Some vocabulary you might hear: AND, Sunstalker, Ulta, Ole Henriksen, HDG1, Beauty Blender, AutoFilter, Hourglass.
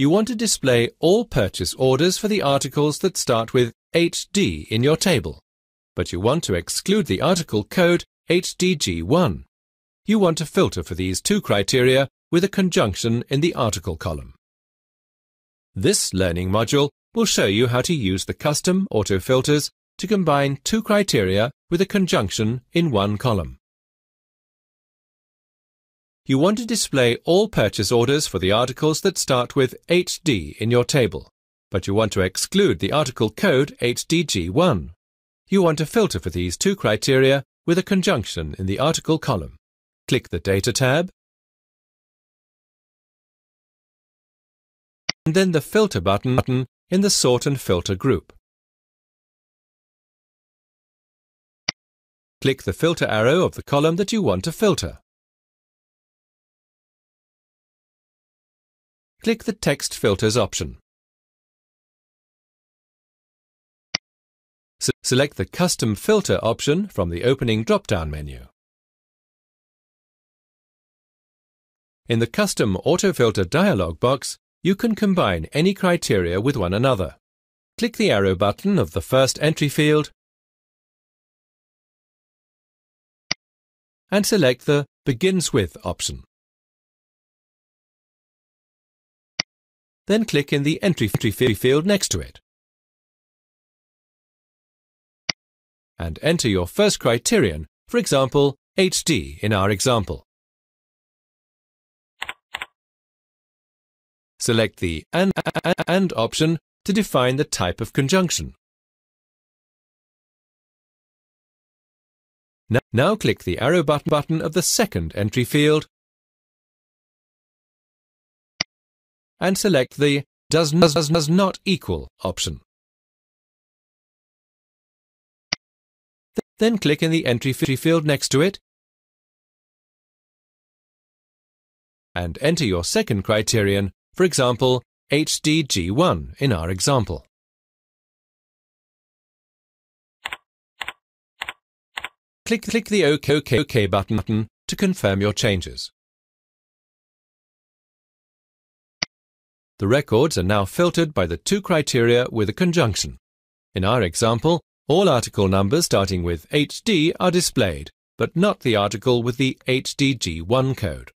you want to display all purchase orders for the articles that start with HD in your table, but you want to exclude the article code HDG1. You want to filter for these two criteria with a conjunction in the article column. This learning module will show you how to use the custom AutoFilters to combine two criteria with a conjunction in one column. You want to display all purchase orders for the articles that start with HD in your table, but you want to exclude the article code HDG1. You want to filter for these two criteria with a conjunction in the article column. Click the Data tab, and then the Filter button in the Sort and Filter group. Click the filter arrow of the column that you want to filter. Click the Text Filters option. Select the Custom Filter option from the opening drop-down menu. In the Custom AutoFilter dialog box, you can combine any criteria with one another. Click the arrow button of the first entry field and select the Begins With option. Then click in the entry field next to it and enter your first criterion, for example, HD in our example. Select the AND option to define the type of conjunction. Now click the arrow button of the second entry field and select the Does Not Equal option. Then click in the entry field next to it and enter your second criterion, for example, HDG1 in our example. Click the OK button to confirm your changes. The records are now filtered by the two criteria with a conjunction. In our example, all article numbers starting with HD are displayed, but not the article with the HDG1 code.